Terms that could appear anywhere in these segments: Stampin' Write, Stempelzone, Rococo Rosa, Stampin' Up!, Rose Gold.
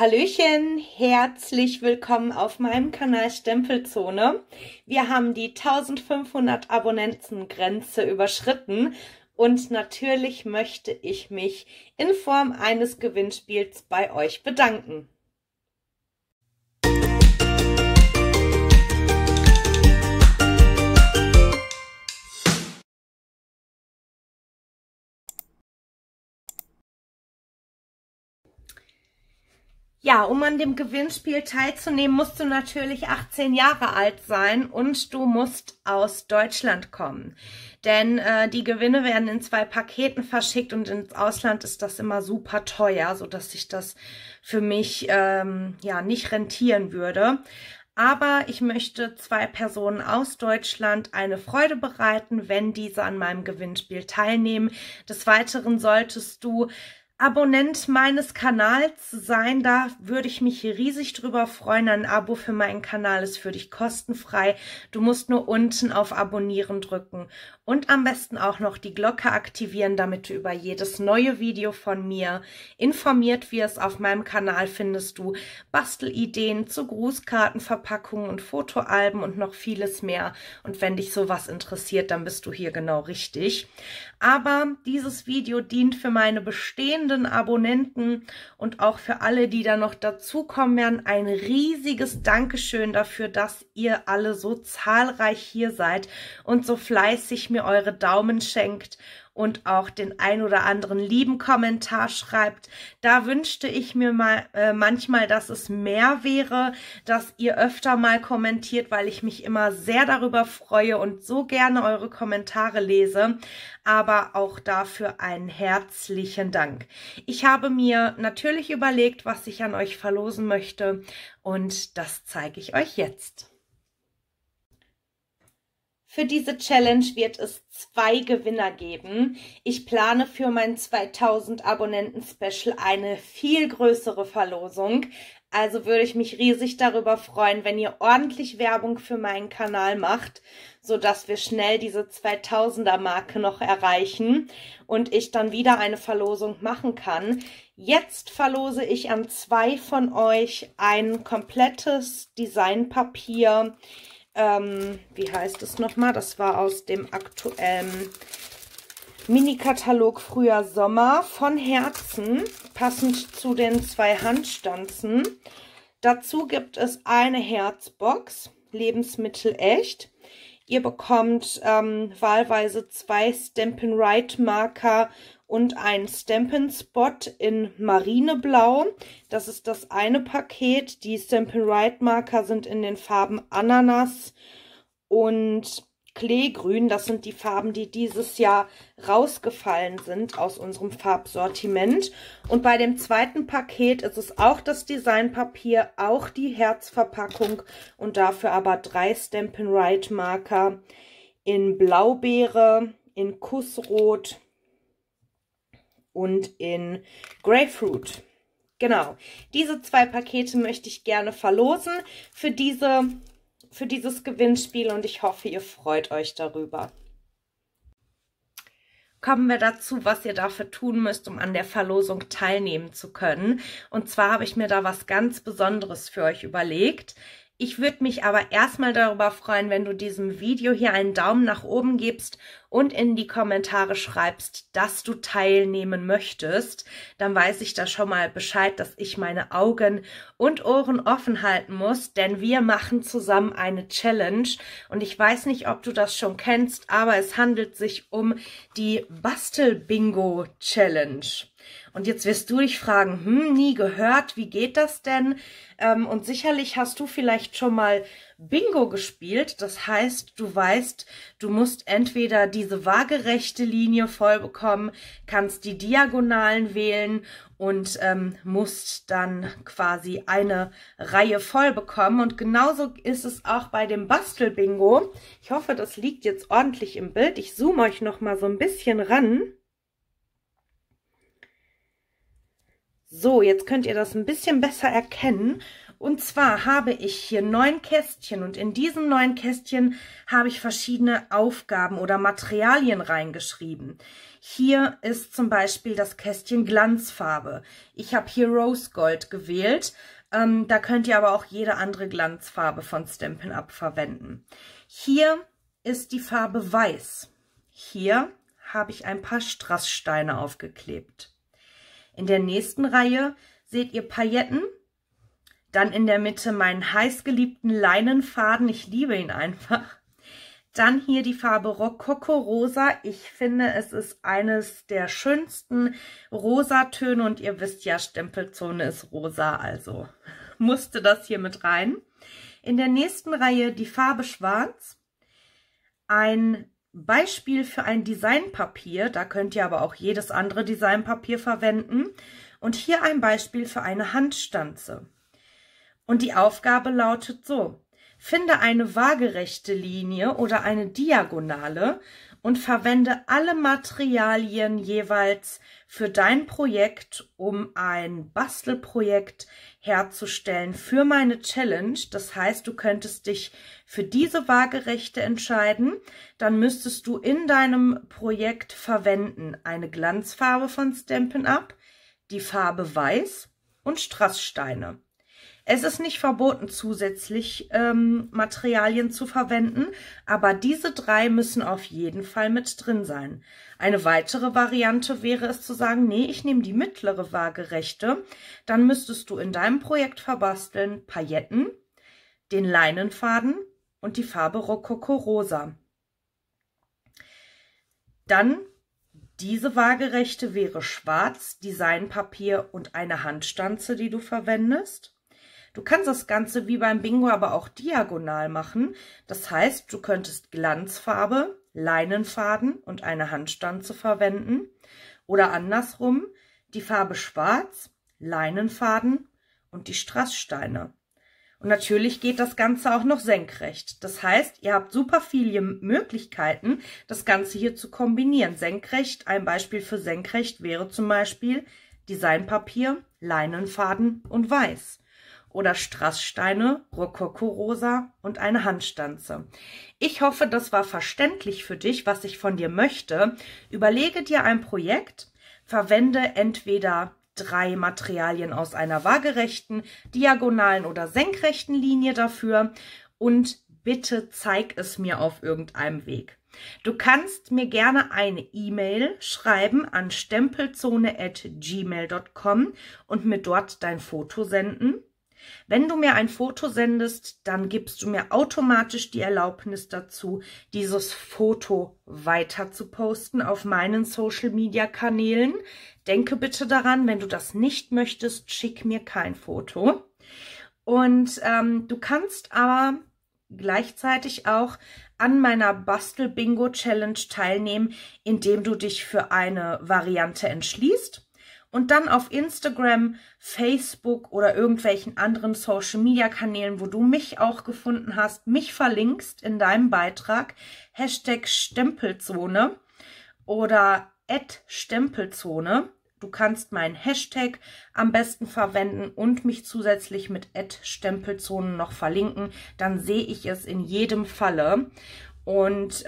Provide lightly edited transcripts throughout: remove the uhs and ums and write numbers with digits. Hallöchen, herzlich willkommen auf meinem Kanal Stempelzone. Wir haben die 1500 Abonnenten-Grenze überschritten und natürlich möchte ich mich in Form eines Gewinnspiels bei euch bedanken. Ja, um an dem Gewinnspiel teilzunehmen, musst du natürlich 18 Jahre alt sein und du musst aus Deutschland kommen. Denn die Gewinne werden in 2 Paketen verschickt und ins Ausland ist das immer super teuer, sodass sich das für mich ja nicht rentieren würde. Aber ich möchte 2 Personen aus Deutschland eine Freude bereiten, wenn diese an meinem Gewinnspiel teilnehmen. Des Weiteren solltest du Abonnent meines Kanals sein, da würde ich mich riesig drüber freuen. Ein Abo für meinen Kanal ist für dich kostenfrei. Du musst nur unten auf Abonnieren drücken und am besten auch noch die Glocke aktivieren, damit du über jedes neue Video von mir informiert wirst. Auf meinem Kanal findest du Bastelideen zu Grußkartenverpackungen und Fotoalben und noch vieles mehr. Und wenn dich sowas interessiert, dann bist du hier genau richtig. Aber dieses Video dient für meine bestehenden Abonnenten und auch für alle, die da noch dazukommen werden, ein riesiges Dankeschön dafür, dass ihr alle so zahlreich hier seid und so fleißig mir eure Daumen schenkt und auch den ein oder anderen lieben Kommentar schreibt. Da wünschte ich mir mal manchmal, dass es mehr wäre, dass ihr öfter mal kommentiert, weil ich mich immer sehr darüber freue und so gerne eure Kommentare lese. Aber auch dafür einen herzlichen Dank. Ich habe mir natürlich überlegt, was ich an euch verlosen möchte und das zeige ich euch jetzt. Für diese Challenge wird es 2 Gewinner geben. Ich plane für mein 2000 Abonnenten-Special eine viel größere Verlosung. Also würde ich mich riesig darüber freuen, wenn ihr ordentlich Werbung für meinen Kanal macht, sodass wir schnell diese 2000er-Marke noch erreichen und ich dann wieder eine Verlosung machen kann. Jetzt verlose ich an 2 von euch ein komplettes Designpapier. Wie heißt es nochmal? Das war aus dem aktuellen Mini-Katalog Früher Sommer von Herzen, passend zu den 2 Handstanzen. Dazu gibt es eine Herzbox, lebensmittelecht. Ihr bekommt wahlweise 2 Stampin' Write Marker und einen Stampin' Spot in Marineblau. Das ist das eine Paket. Die Stampin' Write Marker sind in den Farben Ananas und Kleegrün. Das sind die Farben, die dieses Jahr rausgefallen sind aus unserem Farbsortiment. Und bei dem zweiten Paket ist es auch das Designpapier, auch die Herzverpackung und dafür aber 3 Stampin' Write Marker in Blaubeere, in Kussrot und in Grapefruit. Genau, diese 2 Pakete möchte ich gerne verlosen für dieses Gewinnspiel und ich hoffe, ihr freut euch darüber. Kommen wir dazu, was ihr dafür tun müsst, um an der Verlosung teilnehmen zu können. Und zwar habe ich mir da was ganz Besonderes für euch überlegt. Ich würde mich aber erstmal darüber freuen, wenn du diesem Video hier einen Daumen nach oben gibst und in die Kommentare schreibst, dass du teilnehmen möchtest. Dann weiß ich da schon mal Bescheid, dass ich meine Augen und Ohren offen halten muss, denn wir machen zusammen eine Challenge. Und ich weiß nicht, ob du das schon kennst, aber es handelt sich um die Bastel-Bingo-Challenge. Und jetzt wirst du dich fragen, nie gehört, wie geht das denn? Und sicherlich hast du vielleicht schon mal Bingo gespielt. Das heißt, du weißt, du musst entweder diese waagerechte Linie voll bekommen, kannst die Diagonalen wählen und musst dann quasi eine Reihe voll bekommen. Und genauso ist es auch bei dem Bastelbingo. Ich hoffe, das liegt jetzt ordentlich im Bild. Ich zoome euch noch mal so ein bisschen ran. So, jetzt könnt ihr das ein bisschen besser erkennen Und zwar habe ich hier 9 Kästchen und in diesen 9 Kästchen habe ich verschiedene Aufgaben oder Materialien reingeschrieben. Hier ist zum Beispiel das Kästchen Glanzfarbe. Ich habe hier Rose Gold gewählt. Da könnt ihr aber auch jede andere Glanzfarbe von Stampin' Up! Verwenden. Hier ist die Farbe Weiß. Hier habe ich ein paar Strasssteine aufgeklebt. In der nächsten Reihe seht ihr Pailletten, dann in der Mitte meinen heißgeliebten Leinenfaden, ich liebe ihn einfach. Dann hier die Farbe Rococo Rosa, ich finde, es ist eines der schönsten Rosatöne und ihr wisst ja, Stempelzone ist rosa, also musste das hier mit rein. In der nächsten Reihe die Farbe Schwarz, ein Beispiel für ein Designpapier, da könnt ihr aber auch jedes andere Designpapier verwenden. Und hier ein Beispiel für eine Handstanze. Und die Aufgabe lautet so: Finde eine waagerechte Linie oder eine Diagonale und verwende alle Materialien jeweils für dein Projekt, um ein Bastelprojekt herzustellen für meine Challenge. Das heißt, du könntest dich für diese waagerechte entscheiden. Dann müsstest du in deinem Projekt verwenden eine Glanzfarbe von Stampin' Up!, die Farbe Weiß und Strasssteine. Es ist nicht verboten, zusätzlich Materialien zu verwenden, aber diese 3 müssen auf jeden Fall mit drin sein. Eine weitere Variante wäre es zu sagen, nee, ich nehme die mittlere waagerechte. Dann müsstest du in deinem Projekt verbasteln Pailletten, den Leinenfaden und die Farbe Rococo Rosa. Dann diese waagerechte wäre Schwarz, Designpapier und eine Handstanze, die du verwendest. Du kannst das Ganze wie beim Bingo aber auch diagonal machen. Das heißt, du könntest Glanzfarbe, Leinenfaden und eine Handstanze verwenden. Oder andersrum, die Farbe Schwarz, Leinenfaden und die Strasssteine. Und natürlich geht das Ganze auch noch senkrecht. Das heißt, ihr habt super viele Möglichkeiten, das Ganze hier zu kombinieren. Senkrecht, ein Beispiel für senkrecht wäre zum Beispiel Designpapier, Leinenfaden und Weiß. Oder Strasssteine, Rococo Rosa und eine Handstanze. Ich hoffe, das war verständlich für dich, was ich von dir möchte. Überlege dir ein Projekt, verwende entweder 3 Materialien aus einer waagerechten, diagonalen oder senkrechten Linie dafür und bitte zeig es mir auf irgendeinem Weg. Du kannst mir gerne eine E-Mail schreiben an stempelzone@gmail.com und mir dort dein Foto senden. Wenn du mir ein Foto sendest, dann gibst du mir automatisch die Erlaubnis dazu, dieses Foto weiter zu posten auf meinen Social-Media-Kanälen. Denke bitte daran, wenn du das nicht möchtest, schick mir kein Foto. Und du kannst aber gleichzeitig auch an meiner Bastel-Bingo-Challenge teilnehmen, indem du dich für eine Variante entschließt und dann auf Instagram, Facebook oder irgendwelchen anderen Social-Media-Kanälen, wo du mich auch gefunden hast, mich verlinkst in deinem Beitrag, #Stempelzone oder @Stempelzone. Du kannst meinen Hashtag am besten verwenden und mich zusätzlich mit @Stempelzone noch verlinken. Dann sehe ich es in jedem Falle. Und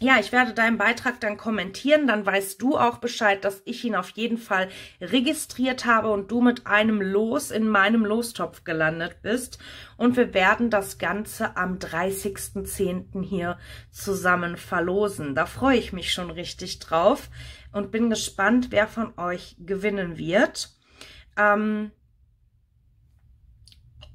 ja, ich werde deinen Beitrag dann kommentieren, dann weißt du auch Bescheid, dass ich ihn auf jeden Fall registriert habe und du mit einem Los in meinem Lostopf gelandet bist. Und wir werden das Ganze am 30.10. hier zusammen verlosen. Da freue ich mich schon richtig drauf und bin gespannt, wer von euch gewinnen wird.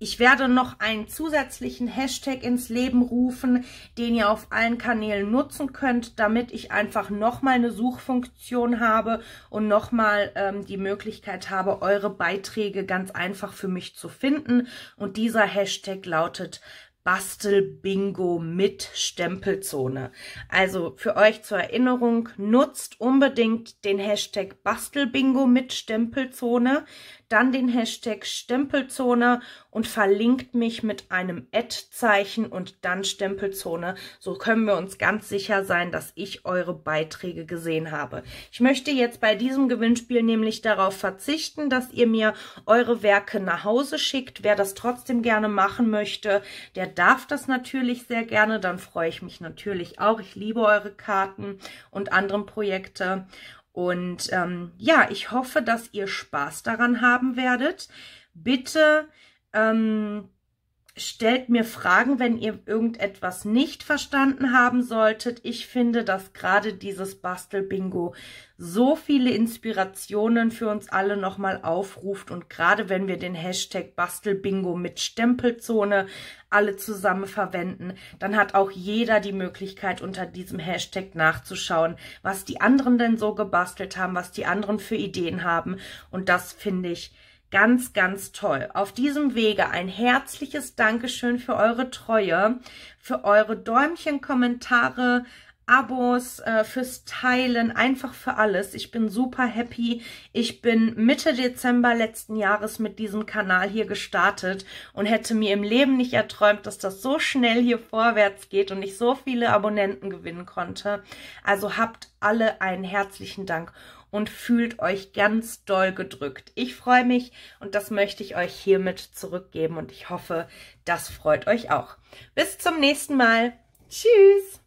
Ich werde noch einen zusätzlichen Hashtag ins Leben rufen, den ihr auf allen Kanälen nutzen könnt, damit ich einfach nochmal eine Suchfunktion habe und nochmal die Möglichkeit habe, eure Beiträge ganz einfach für mich zu finden. Und dieser Hashtag lautet Bastelbingo mit Stempelzone. Also für euch zur Erinnerung, nutzt unbedingt den Hashtag Bastelbingo mit Stempelzone, dann den Hashtag Stempelzone und verlinkt mich mit einem Ad-Zeichen und dann Stempelzone. So können wir uns ganz sicher sein, dass ich eure Beiträge gesehen habe. Ich möchte jetzt bei diesem Gewinnspiel nämlich darauf verzichten, dass ihr mir eure Werke nach Hause schickt. Wer das trotzdem gerne machen möchte, der darf das natürlich sehr gerne. Dann freue ich mich natürlich auch. Ich liebe eure Karten und anderen Projekte. Und ja, ich hoffe, dass ihr Spaß daran haben werdet. Bitte stellt mir Fragen, wenn ihr irgendetwas nicht verstanden haben solltet. Ich finde, dass gerade dieses Bastelbingo so viele Inspirationen für uns alle nochmal aufruft. Und gerade wenn wir den Hashtag Bastelbingo mit Stempelzone alle zusammen verwenden, dann hat auch jeder die Möglichkeit, unter diesem Hashtag nachzuschauen, was die anderen denn so gebastelt haben, was die anderen für Ideen haben. Und das finde ich ganz, ganz toll. Auf diesem Wege ein herzliches Dankeschön für eure Treue, für eure Däumchen, Kommentare, Abos, fürs Teilen, einfach für alles. Ich bin super happy. Ich bin Mitte Dezember letzten Jahres mit diesem Kanal hier gestartet und hätte mir im Leben nicht erträumt, dass das so schnell hier vorwärts geht und ich so viele Abonnenten gewinnen konnte. Also habt alle einen herzlichen Dank und fühlt euch ganz doll gedrückt. Ich freue mich und das möchte ich euch hiermit zurückgeben und ich hoffe, das freut euch auch. Bis zum nächsten Mal. Tschüss!